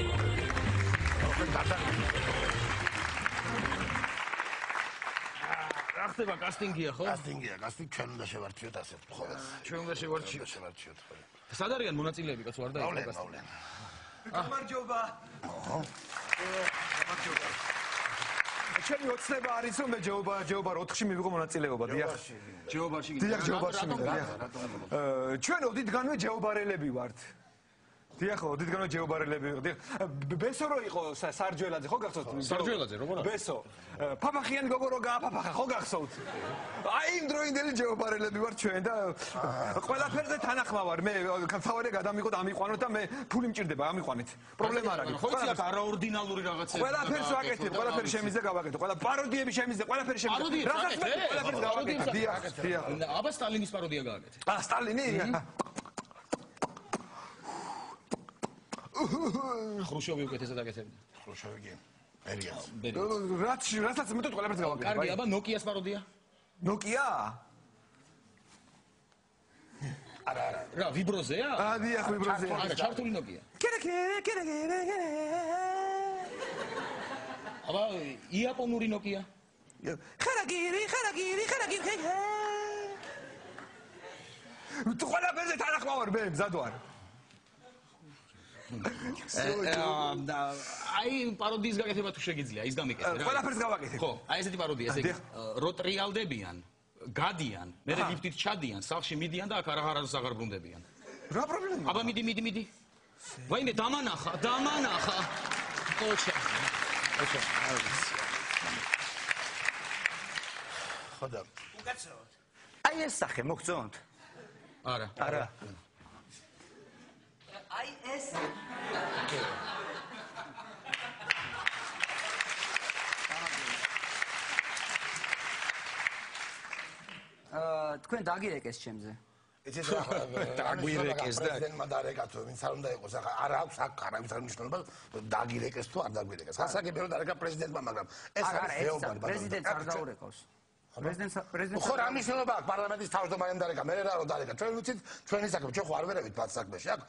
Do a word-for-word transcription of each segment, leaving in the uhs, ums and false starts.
ახდება კასტინგია ხო? კასტინგია, კასტინგი ჩვენ უნდა შევარჩიოთ ასეთ ყოველს. ჩვენ უნდა შევარჩიოთ. სად არიან მონაწილეები კაცო არ დაიწყო კასტინგი? გამარჯობა. გამარჯობა. ჩემი ოცნება არის რომ მე ჯეობა, ჯეობა ოთხში მივიღო მონაწილეობა, დიახ. ჯეობაში გინდა. დიახ, ჯეობაში გინდა. ჩვენ ოდითგანვე ჯეობარელები ვართ. დიახ, ოდითგანვე ჯეობარელები ვართ. ბესო რო იყო სარჯველაძე, ხო გახსოვთ? სარჯველაძე როგორ არის? ბესო. ფაფახიან გოგო რო გააფაფახა, ხო გახსოვთ? აი იმ დროინდელი ჯეობარელები ვართ ჩვენ და ყველაფერზე თანახმა ვარ. მე თავი გადამიყოთ, ამიყვანოთ და მე ფული მჭირდება, ამიყვანეთ. პრობლემა არ არის. ხო იცი აქ არაორდინალური რაღაცაა. ყველაფერს ვაკეთებ, ყველაფერი შემიძლია გავაკეთო. ყველა პაროდიები შემიძლია, ყველაფერი შემიძლია. რაღაც მე ყველაფერს გავაკეთებ. დიახ, დიახ. აბა სტალინის პაროდია გააკეთე. აა სტალინი? Хрущёвი უკეთესად აკეთებდა. Хрущёვი კი. პერიოდს. რაც რასაც მეტად ყველაფერს გავაკეთე. კარგი, აბა ნოკიას პაროდია. ნოკია? არა, არა. რა, ვიბროზეა? აა, დიახ, ვიბროზეა. არა, ჩართული ნოკია. კერეკე, კერეკე, კერეკე. აბა, იაპონური ნოკია. ხარაგირი, ხარაგირი, ხარაგირი. თუ ყველაფერზე თანახმა ვარ მე, მზად ვარ. აი პაროდიის გაკეთება თუ შეიძლება ის გამიკეთე. ყველაფერს გავაკეთებ. ხო, აი ესეთი პაროდია, ესე იგი როტრიალდებიან, გადიან, მე ლიფტით ჩადიან, სახლში მიდიან და აქ არაღარას აღარ ბრუნდებიან. რა პრობლემაა? აბა მიდი, მიდი, მიდი. ვაიმე დამანახა, დამანახა. ოჩა. ოჩა. ხო და უკაცრავად. აი ეს სახე მოგწონთ? არა. არა. Ai essa. Ah, tu când dagi e câți chemze? Este dagi e câți da. Din madare câți oameni s-au undat cu să arău să caraim să nu știu numai dagi e câți tu ar dagi e câți. Asta că bine dar că președinte mă magram. Asta președinte ar da ure câți. ხო რა მნიშვნელობა აქვს პარლამენტის თავმჯდომარემ დარეკა მე რა რო დარეკა ჩვენ ვიცით ჩვენი საკითხი ჩვენ ხო არ ვერევით მათ საკითხში აქ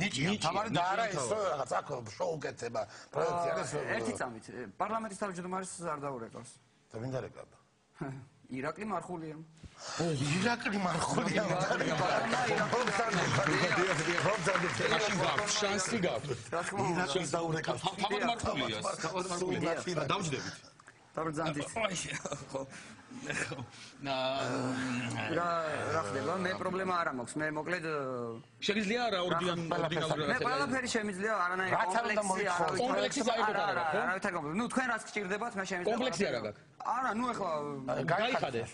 ნიჭი თავარი და არა ის რაღაც აქ შოუ კეთება პროექტი არის ერთი წამით პარლამენტის თავმჯდომარეს არ დაურეკავს და ვინ დარეკა ირაკლი მარხულია ირაკლი მარხულია მაშინ გაქვს შანსი გაქვს რა თქმა უნდა ირაკლი დაურეკავს თავად მარხულია და დავჯდებით Tarzantit. რა რა ხდება? მე პრობლემა არ მაქვს. მე მოკლედ შეიძლება რა ორდიან ორდინალური რაღაცა. მე ყველაფერი შემიძლია არანაირი კომპლექსი აიღოთ არა. არავითარ კომპლექსი. ნუ თქვენ რას გჭირდებათ, მე შემიძლია კომპლექსი არა გაქვს. არა, ნუ ეხლა გაიხადე.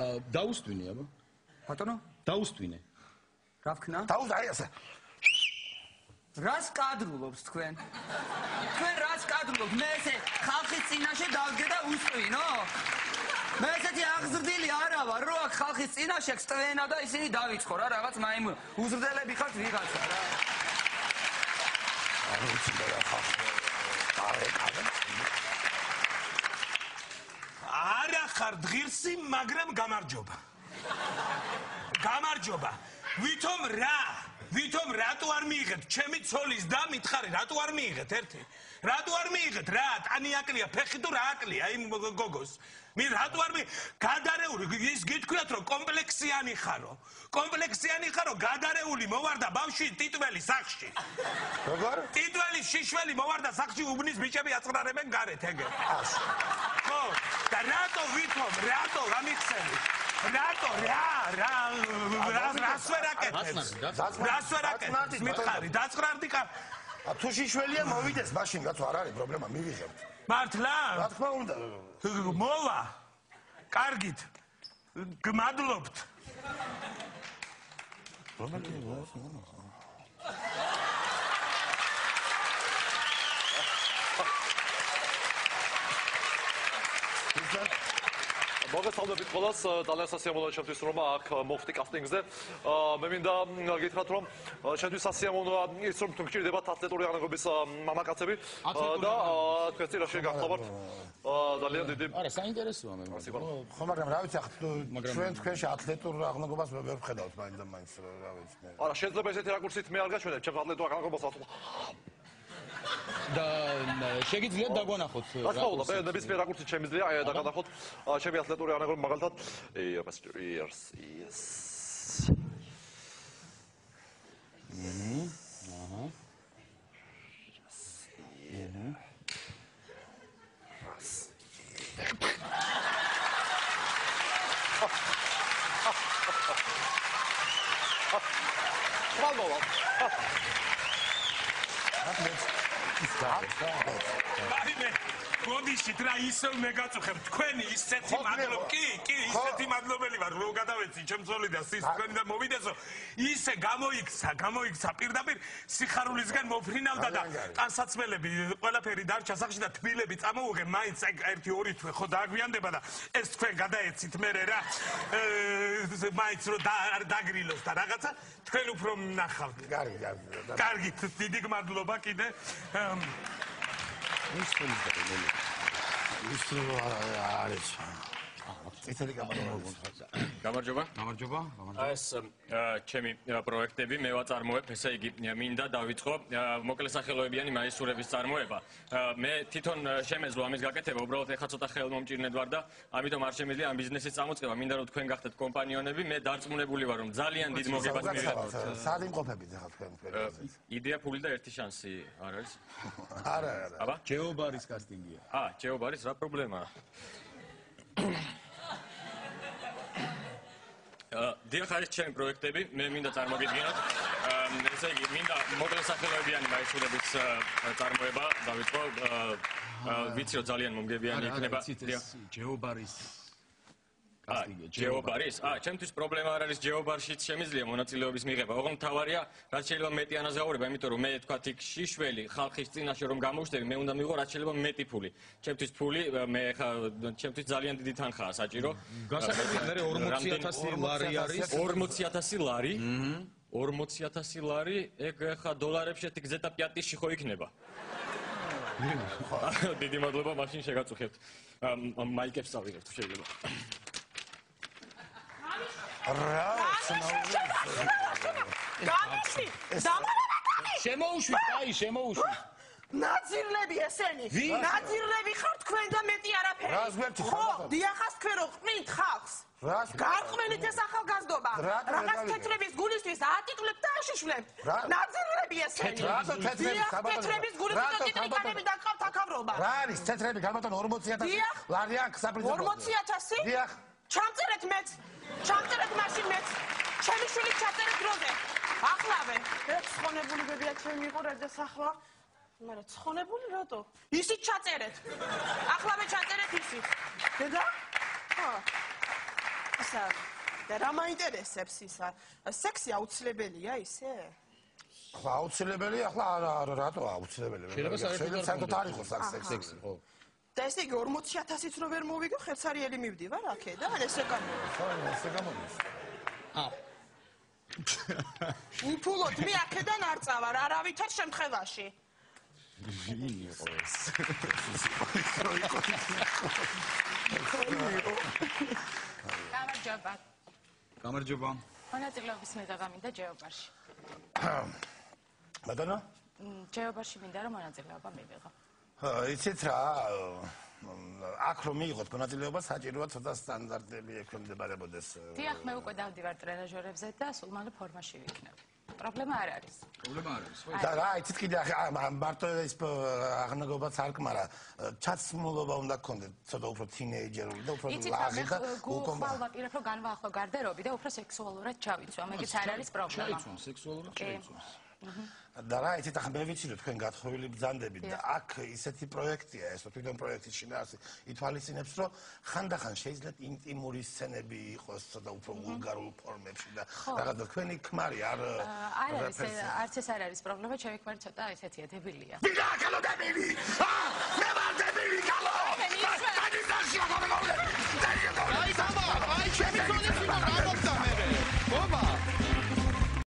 აა დაუსტვინე აბა. Patona? Daustine. Rafkna? Daust aiesa. Ras kadrulobs tkven. Tkven ras kadrulobs. Me ese xalqi tsinashi davge da ustino. Me eseti agzrdili ara var, ro ak xalqi tsinashi xtvena da isini davitskho ra, ragats maim uzrdeleli xart vigatsa ra. Ara utsida ra xalqi. Dare kaven. Ara xar dghirsi, magram gamarjoba. გამარჯობა. ვითომ რა? ვითომ რატო არ მიიღეთ? ჩემი ცოლის და მითხარი რატო არ მიიღეთ ერთი? რატო არ მიიღეთ? რა? ტანიაკლია, ფეხი თუ რა აკლია იმ გოგოს? მე რატო არ მი გადარეული ის გითქვიათ რომ კომპლექსიანი ხარო. კომპლექსიანი ხარო გადარეული მოვარდა ბავში ტიტველი სახში. როგორ? ტიტველი შიშველი მოვარდა სახში უბნის ბიჭები აწყნარებენ გარეთ ეგ. ხო, და რატო ვითომ რატო რა მიხსენით? Rato, ra, ra, rasveraketes. Rasveraketes. Mitkhari, datsqrardi qar. Tu shishvelia movides mashin, gatso ar არის პრობლემა, მივიღებთ. მართლა? რა თქმა უნდა. მოვა. კარგით. გმადლობთ. პრობლემა მოვა, მოვა. Აბა Măgăsălda bitvalas, dalea să se amolă șaptui surma, moftik aftingze. Meminda gitratrom, șaptui să se amolă instrum tuncir debat atletul iarna gobisa mama catebi. Da, câte rășe gătăbart. Dalea de de. Are să interesu am. Sigur. Xomar am răuți atletul, atletul iarna gobas bebe xedaut mai de mai răuți. Ara șezle bezeti rakursit me argaș vedem, ce atletul iarna gobas atletul. Da, şegit zile da gona xot. Asta oldu. Ben de biz bir rakursit şemiz zile ay da gona xot. Şemi atlet oraya ana gol magaltat. Ey, master years is. Mhm. Aha. Yeni. Ras. Bravo. Atlet. Marine, godi și trai să nu negați că tcuni este timadlo, ki ki este timadlo belivar, rugataveci, ce mzoli da, sis tcuni da movideso. Ise gamoiksa, gamoiksa pirdapir, sikharulisgan mofrinavda da, qansatsmelebi, ყველაფერი დარჩა სახში და თბილები წამოუღე, მაინც ერთი ორი თვე ხო დააგვიანდება და ეს თქვენ გადაეცით მე რა, მაინც რო დაგრილოს და რაღაცა, თქვენ უფრო ნახავთ. კარგი, კარგი. კარგი, დიდი გმადლობა კიდე. Nu știu nici de ce. Nu știu ales. Este legat de muncă. Gamarjova? Gamarjova? Aes, cemi proiectebi meva tarmoeb, esa igi minda Davidxo, mokle saxeloebiani maisurebis tarmoeba. Me titon shemezlu amis gaketeba, ubralot ekha cota xelmomchirne dvar da, amitom ar shemezli am biznesis amotsqeba, minda ro tkven gaktet kompanionebi, me dartsmunebuli var, rom zalian did mogebats migat. Sa imqopebit ekha tkven. Idea puli da erti shansi ar aris? Ara, ara. Aba? Cheobaris castingia. Ah, Cheobaris ra problema. Deal care este în proiecte bine, mi-am mindat tarmogit gândat. Deci, mindat modul să facă loviani mai ușor de bici tarmoeba, David Paul, bici ozalian mumgeviani. Geobaris. Geobaris. Ah, ce am tu problema are ales Geobaris și mizlim, una ți le obis mireba. Orom tavaria, răcileba meti anazaure, băi mitoru met cuatic șișveli, xalxistina și orom gamuște, mi-am undat miror răcileba meti puli. Ce am tu puli, mi ce am tu zalian de ditan xas, ajiro. Găsăcătănere ormoțiatasi lari, ormoțiatasi lari, eg xa dolareb șetigzeta piatishi xo ikneba. Didi madloba mașin shegatsuxebt. Maikeb savirebt shegleba. Gamiști, da mă la gamiști. Ce mă ușui, ai, ce mă ușui. Nazirlebi eseni, nazirlebi xart kvenda meti araperi. Ho, diaxas kvero qmint xalqs. Garqmenit es axalgazdoba. Raqas tetrebis gulistvis atituleb da ashishvleb. Nazirlebi eseni. Diax tetrebis gulistvis atituleb da qavt akavroba. Ra aris tetrebi garbaton patruzeci de mii larian qsaprizo. patruzeci de mii? Diax. Çamteret met. Çamteret maşin met. Çelişuli çamteret roze. Aqlave. Tsxonebuli bebia çemi iqo rada saxla. Mara tsxonebuli roto. Isi çamteret. Aqlave çamteret isi. Deda? Ha. Asa. Dera ma intereseps isa. Seksia utslebelia ise. Xla utslebelia, xla rato utslebelia. Şeleba santo tarixos aks seksi. Ho. Da este că patruzeci de mii nu vermo vigo, xerțarii eli mivdi, va ra ke, da, este gamon. Este gamon. A. Upulot mi akedan ar tsavar, aravitat shemkhevasi. Vini iqo es. Gamarjoba. Gamarjoba. Onatirlobis megaminda Geobarshi. Madana? Geobarshi minda rom onatirloba mevigo. Etc. Acromii, contactele obosate, roată de standardele cum de barebodes. Tiah meu că dau divar trenajor evzeta, sulmanul forma și vicne. Problema are aris. Problema are. Dar ai citit că de-a bartole este agna gobat sarcmara. Chats mulova unda conde, să dau pro teenagerul, dau pro lazida, u comba. Ira pro ganva, pro garderobi, dau pro sexualura, chavițu, am găsit aris problema. Chavițu, sexualura, chavițu. და რა ეთი თან მევიცილო თქვენ გათხოვილი ბძანდებით და აქ ისეთი პროექტია, ეს თვითონ პროექტის შინაარსი ითვალისწინებს, რომ ხანდახან შეიძლება ინტიმური სცენები იყოს და უფრო ვულგარულ ფორმებში და რაღაც და თქვენი ქმარი არ არის არც ეს არ არის პრობლემა, ჩემი ქმარი ცოტა ესეთია დებილია. ვიდა კალო დებილი! ა მე ვარ დებილი კალო! და და შეგომეულე! და შეგომეულე! აი სამო, აი ჩემი ცოლი ვინ ამბობდა?